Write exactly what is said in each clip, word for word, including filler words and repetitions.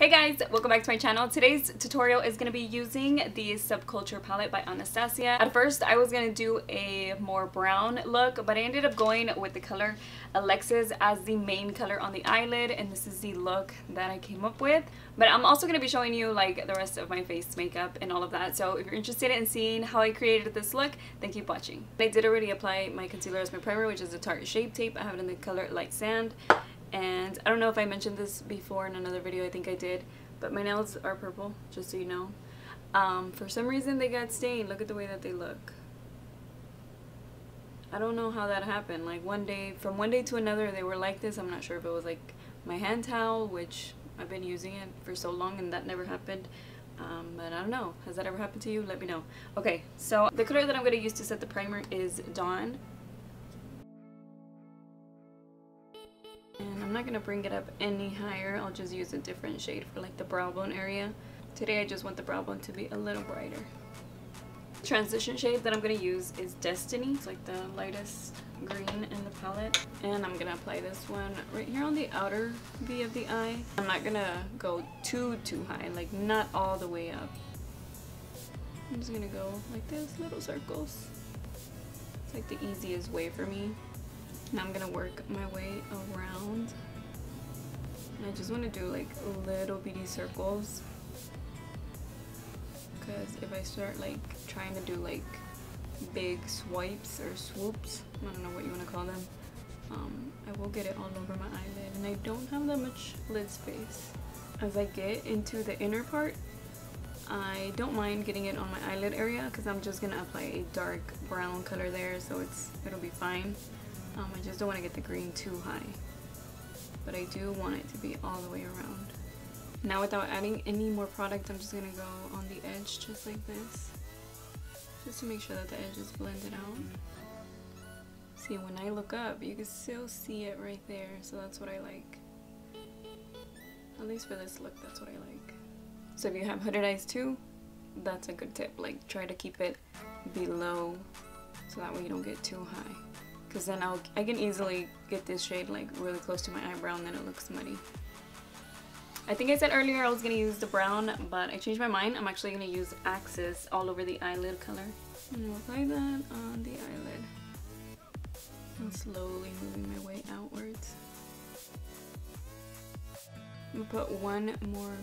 Hey guys, welcome back to my channel. Today's tutorial is going to be using the Subculture Palette by Anastasia. At first I was going to do a more brown look, but I ended up going with the color Alexis as the main color on the eyelid, and this is the look that I came up with. But I'm also going to be showing you like the rest of my face makeup and all of that, so if you're interested in seeing how I created this look, then keep watching. I did already apply my concealer as my primer, which is the Tarte Shape Tape. I have it in the color Light Sand. And I don't know if I mentioned this before in another video, I think I did, but my nails are purple, just so you know. Um, for some reason they got stained. Look at the way that they look. I don't know how that happened. Like one day, from one day to another they were like this. I'm not sure if it was like my hand towel, which I've been using it for so long and that never happened. Um, but I don't know. Has that ever happened to you? Let me know. Okay, so the color that I'm going to use to set the primer is Dawn. I'm not going to bring it up any higher, I'll just use a different shade for like the brow bone area. Today I just want the brow bone to be a little brighter. The transition shade that I'm going to use is Destiny. It's like the lightest green in the palette. And I'm going to apply this one right here on the outer V of the eye. I'm not going to go too, too high, like not all the way up. I'm just going to go like this, little circles. It's like the easiest way for me. Now I'm going to work my way around. And I just want to do like little bitty circles. Because if I start like trying to do like big swipes or swoops, I don't know what you want to call them, um, I will get it all over my eyelid. And I don't have that much lid space. As I get into the inner part, I don't mind getting it on my eyelid area because I'm just going to apply a dark brown color there, so it's it'll be fine. Um, I just don't want to get the green too high, but I do want it to be all the way around. Now without adding any more product, I'm just going to go on the edge just like this, just to make sure that the edge is blended out. See, when I look up, you can still see it right there, so that's what I like. At least for this look, that's what I like. So if you have hooded eyes too, that's a good tip. Like, try to keep it below, so that way you don't get too high. Because then I'll, I can easily get this shade like really close to my eyebrow and then it looks muddy. I think I said earlier I was going to use the brown, but I changed my mind. I'm actually going to use Axis all over the eyelid color. And I'll apply that on the eyelid. And slowly moving my way outwards. I'm going to put one more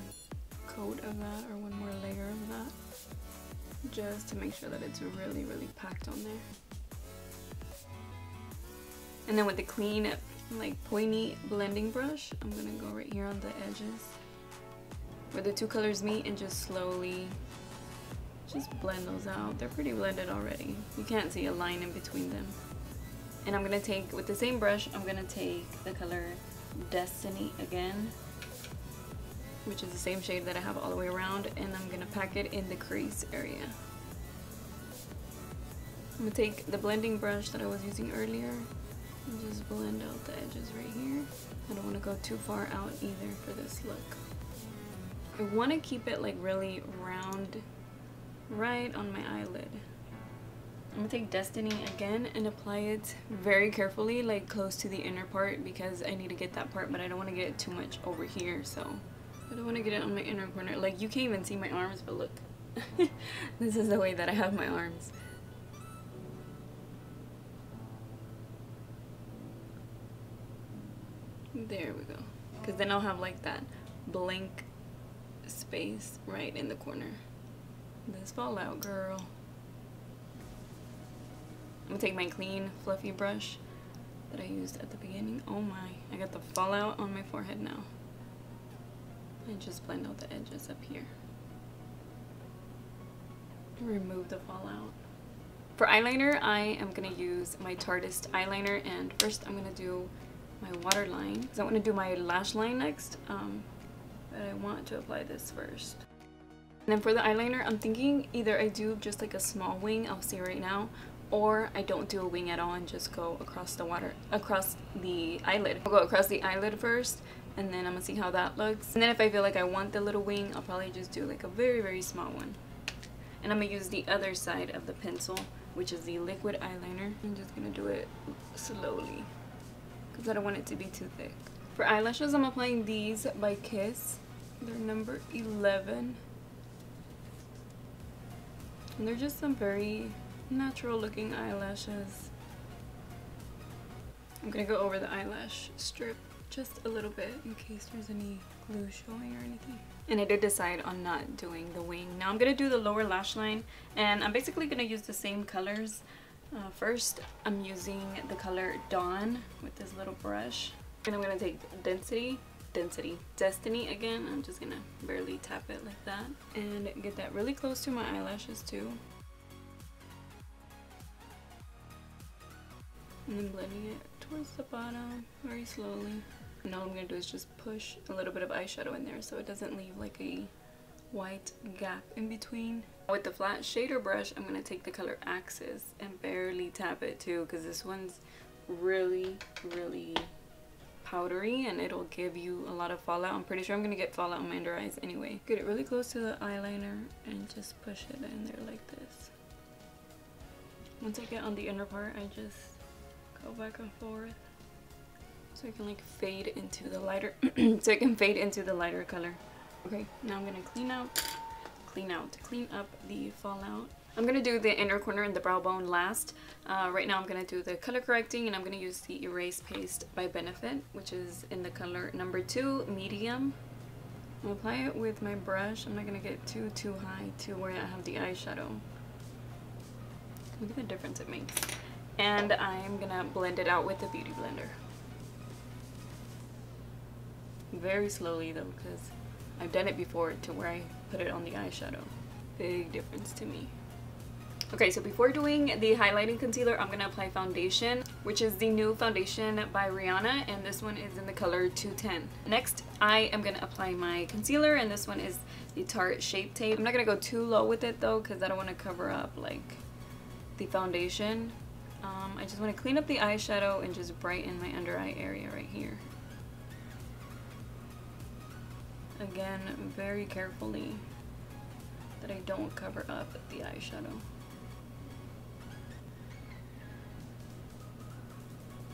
coat of that, or one more layer of that. Just to make sure that it's really, really packed on there. And then with the clean, like pointy blending brush, I'm gonna go right here on the edges where the two colors meet and just slowly just blend those out. They're pretty blended already. You can't see a line in between them. And I'm gonna take, with the same brush, I'm gonna take the color Destiny again, which is the same shade that I have all the way around, and I'm gonna pack it in the crease area. I'm gonna take the blending brush that I was using earlier. Just blend out the edges right here. I don't want to go too far out either for this look. I want to keep it like really round right on my eyelid. I'm going to take Destiny again and apply it very carefully, like close to the inner part, because I need to get that part, but I don't want to get it too much over here, so I don't want to get it on my inner corner. Like, you can't even see my arms, but look. This is the way that I have my arms. There we go. Because then I'll have like that blank space right in the corner. This fallout, girl. I'm going to take my clean, fluffy brush that I used at the beginning. Oh my, I got the fallout on my forehead now. And just blend out the edges up here. Remove the fallout. For eyeliner, I am going to use my Tarteist eyeliner. And first I'm going to do my waterline, because I want to do my lash line next, um, but I want to apply this first. And then for the eyeliner, I'm thinking either I do just like a small wing, I'll see right now, or I don't do a wing at all and just go across the water, across the eyelid. I'll go across the eyelid first, and then I'm gonna see how that looks. And then if I feel like I want the little wing, I'll probably just do like a very, very small one. And I'm gonna use the other side of the pencil, which is the liquid eyeliner. I'm just gonna do it slowly, because I don't want it to be too thick. For eyelashes, I'm applying these by Kiss. They're number eleven. And they're just some very natural looking eyelashes. I'm gonna go over the eyelash strip just a little bit in case there's any glue showing or anything. And I did decide on not doing the wing. Now I'm gonna do the lower lash line, and I'm basically gonna use the same colors. Uh, first, I'm using the color Dawn with this little brush. And I'm gonna take Density, Density, Destiny again. I'm just gonna barely tap it like that. And get that really close to my eyelashes too. And then blending it towards the bottom very slowly. And all I'm gonna do is just push a little bit of eyeshadow in there so it doesn't leave like a white gap in between. With the flat shader brush, I'm gonna take the color Axis and barely tap it too, because this one's really, really powdery and it'll give you a lot of fallout. I'm pretty sure I'm gonna get fallout on my under eyes anyway. Get it really close to the eyeliner and just push it in there like this. Once I get on the inner part, I just go back and forth so I can like fade into the lighter so I can fade into the lighter color. Okay, now I'm gonna clean out clean out clean up the fallout. I'm gonna do the inner corner and the brow bone last. Uh, right now I'm gonna do the color correcting, and I'm gonna use the Erase Paste by Benefit, which is in the color number two, medium. I'll apply it with my brush. I'm not gonna get too too high to where I have the eyeshadow. Look at the difference it makes. And I'm gonna blend it out with the beauty blender. Very slowly though, because I've done it before to where I put it on the eyeshadow. Big difference to me. Okay, so before doing the highlighting concealer, I'm gonna apply foundation, which is the new foundation by Rihanna, and this one is in the color two ten. Next, I am gonna apply my concealer, and this one is the Tarte Shape Tape. I'm not gonna go too low with it though, because I don't want to cover up like the foundation. Um, I just want to clean up the eyeshadow and just brighten my under eye area right here. Again, very carefully that I don't cover up the eyeshadow.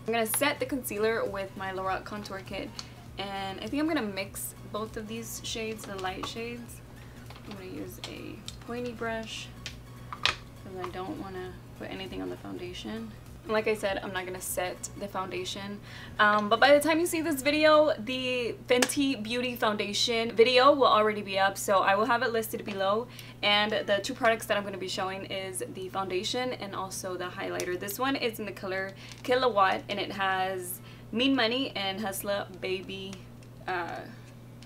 I'm going to set the concealer with my Lorac Contour Kit, and I think I'm going to mix both of these shades, the light shades. I'm going to use a pointy brush because I don't want to put anything on the foundation. Like I said, I'm not gonna set the foundation, um, but by the time you see this video, the Fenty Beauty foundation video will already be up, so I will have it listed below. And the two products that I'm gonna be showing is the foundation and also the highlighter. This one is in the color Killawatt, and it has Mean Money and Hustla Baby uh,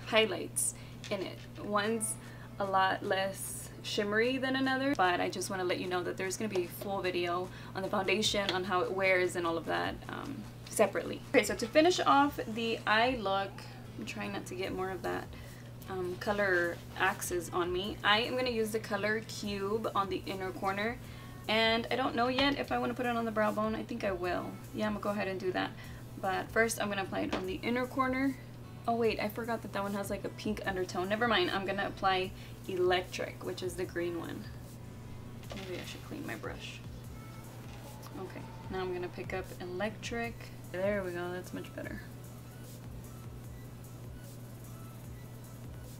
highlights in it. One's a lot less shimmery than another, but I just want to let you know that there's going to be a full video on the foundation, on how it wears and all of that, um, separately. Okay, so to finish off the eye look, I'm trying not to get more of that um, color Axis on me. I am going to use the color Cube on the inner corner, and I don't know yet if I want to put it on the brow bone. I think I will. Yeah, I'm going to go ahead and do that, but first I'm going to apply it on the inner corner. Oh wait, I forgot that that one has like a pink undertone. Never mind, I'm gonna apply Electric, which is the green one. Maybe I should clean my brush. Okay, now I'm gonna pick up Electric. There we go, that's much better.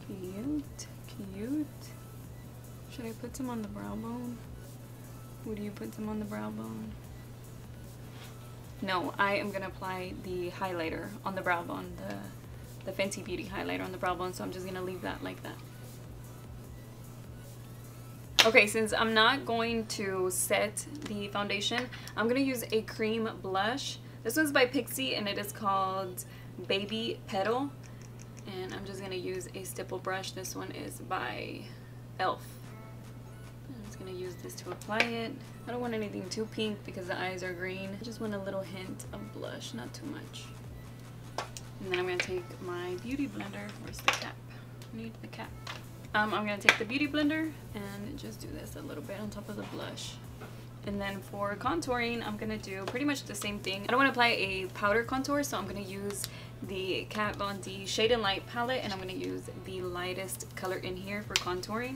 Cute, cute. Should I put some on the brow bone? Would you put some on the brow bone? No, I am gonna apply the highlighter on the brow bone, the the Fenty Beauty highlighter on the brow bone, so I'm just gonna leave that like that. Okay, since I'm not going to set the foundation, I'm gonna use a cream blush. This one's by Pixi, and it is called Baby Petal, and I'm just gonna use a stipple brush. This one is by Elf. I'm just gonna use this to apply it. I don't want anything too pink because the eyes are green. I just want a little hint of blush, not too much. And then I'm going to take my beauty blender. Where's the cap? I need the cap. Um, I'm going to take the beauty blender and just do this a little bit on top of the blush. And then for contouring, I'm going to do pretty much the same thing. I don't want to apply a powder contour, so I'm going to use the Kat Von D Shade and Light Palette, and I'm going to use the lightest color in here for contouring.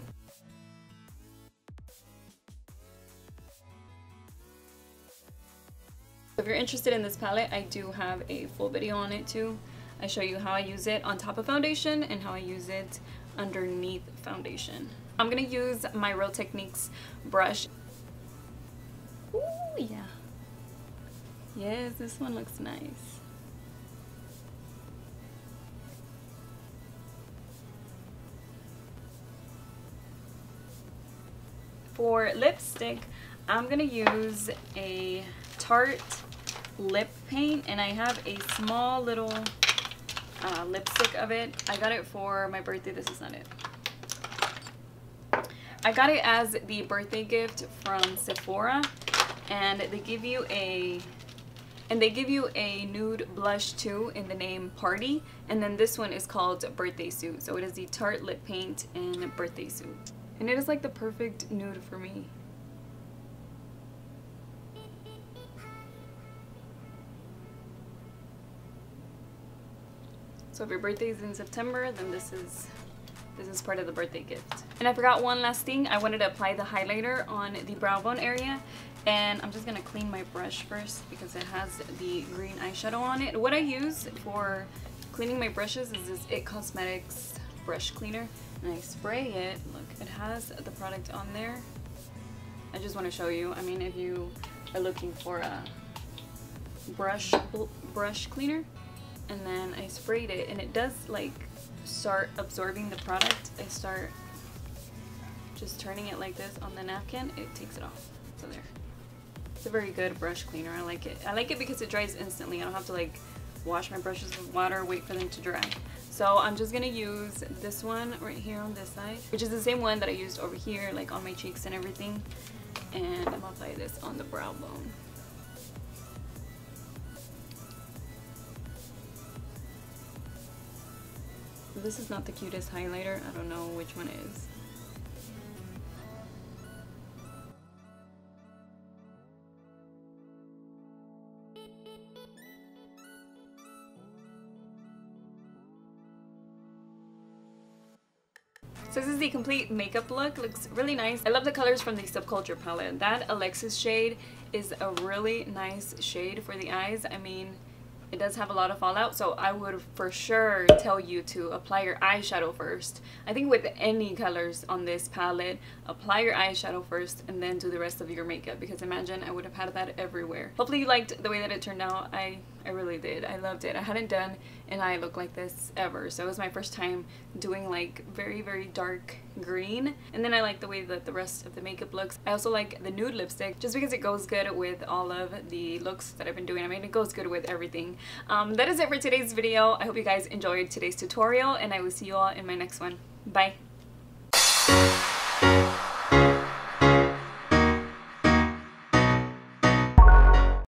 If you're interested in this palette, I do have a full video on it too. I show you how I use it on top of foundation and how I use it underneath foundation. I'm gonna use my Real Techniques brush. Ooh, yeah. Yes, this one looks nice. For lipstick, I'm gonna use a Tarte lip paint, and I have a small little uh, lipstick of it. I got it for my birthday. This is not it. I got it as the birthday gift from Sephora, and they give you a and they give you a nude blush too in the name Party, and then this one is called Birthday Suit. So it is the Tarte lip paint and Birthday Suit, and it is like the perfect nude for me. So if your birthday is in September, then this is this is part of the birthday gift. And I forgot one last thing. I wanted to apply the highlighter on the brow bone area, and I'm just gonna clean my brush first because it has the green eyeshadow on it. What I use for cleaning my brushes is this It Cosmetics brush cleaner, and I spray it. Look, it has the product on there. I just want to show you. I mean, if you are looking for a brush brush cleaner, and then I sprayed it, and it does like start absorbing the product. I start just turning it like this on the napkin, it takes it off. So there. It's a very good brush cleaner. I like it. I like it because it dries instantly. I don't have to like wash my brushes with water, wait for them to dry. So I'm just gonna use this one right here on this side, which is the same one that I used over here, like on my cheeks and everything. And I'm gonna apply this on the brow bone. This is not the cutest highlighter. I don't know which one is. So this is the complete makeup look. Looks really nice. I love the colors from the Subculture palette. That Alexis shade is a really nice shade for the eyes. I mean, it does have a lot of fallout, so I would for sure tell you to apply your eyeshadow first. I think with any colors on this palette, apply your eyeshadow first and then do the rest of your makeup, because imagine I would have had that everywhere. Hopefully you liked the way that it turned out. I, I really did. I loved it. I hadn't done an eye look like this ever, so it was my first time doing like very, very dark green. And then I like the way that the rest of the makeup looks. I also like the nude lipstick just because it goes good with all of the looks that I've been doing. I mean, it goes good with everything. Um, that is it for today's video. I hope you guys enjoyed today's tutorial, and I will see you all in my next one. Bye!